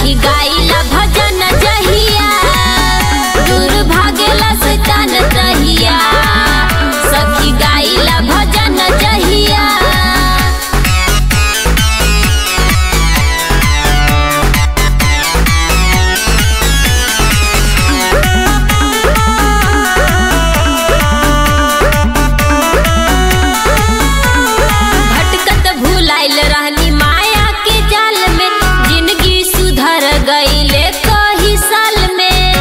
राखी गाइला भजन जहिया, दूर भागेला शैतान तहिया। सखी गाइला भजन जहिया। भटकत भुलाइल रहनी माया के जाल में, जिंदगी सुधर गईले कही साल में।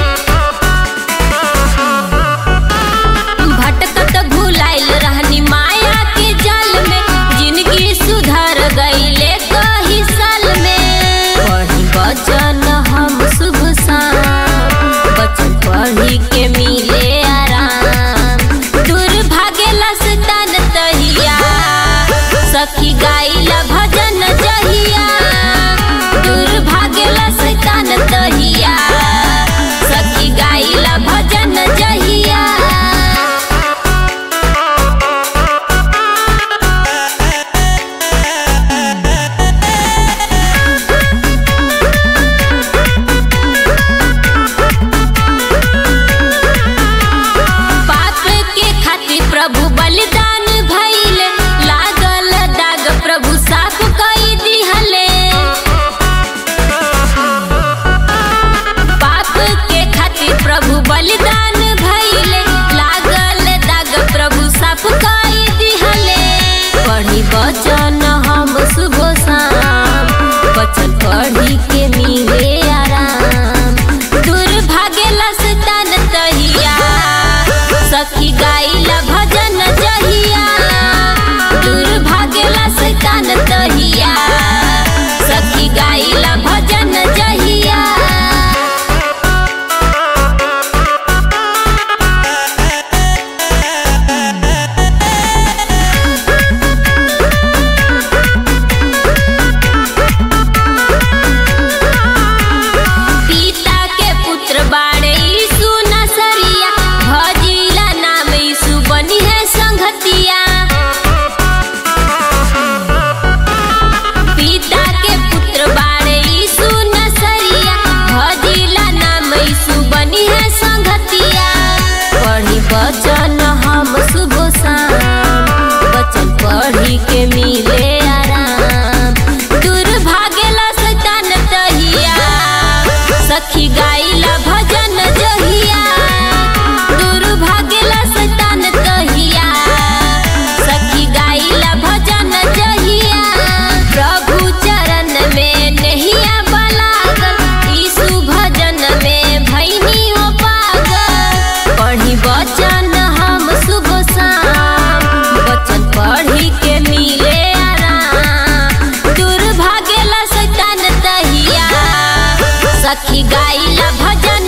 भटकत भुलाइल रहनी माया के जाल में, जिंदगी सुधर गईले कही साल में। पढ़ी बचन हम शुभ शाम, बचन पढ़ी के मिले सखी गाइला भजन जहिया, दूर भागेला शैतान तहिया। सखी गाइला भजन जहिया। पाप के खातिर प्रभु बलिदान भइल, लागल दाग प्रभु साफ कई दिहले। पाप के खातिर प्रभु बलिदान भइले, लागल दाग प्रभु साफ कई दिहले। पढ़ी बचन हम शुभ शाम, बचन पढ़ी के मिले आराम। दूर भागेला शैतान तहिया, सखी गाइला भजन जहिया, दूर भागेला शैतान तहिया। सखी गाइला भजन जहिया। पिता के पुत्र बाड़े यीशु नसरिया, भजिला नाम यीशु बनी है संघतिया। पिता के पुत्र बाड़े यीशु नसरिया, भजिला नाम यीशु बनी है संघतिया। पढ़ी बचन हम शुभ शाम, बचन पढ़ी के मिले आराम। दूर भागेला शैतान तहिया, सखी गाइला भजन जहिया, दूर भागेला शैतान तहिया। सखी गाइला भजन जहिया। प्रभु चरण में नहिया बलागल, यीशु भजन में भइनी हो पागल। पढ़ी बचन हम शुभ शाम, बचन पढ़ी के मिले आराम। दूर भागेला शैतान तहिया, सखी गाइला भजन।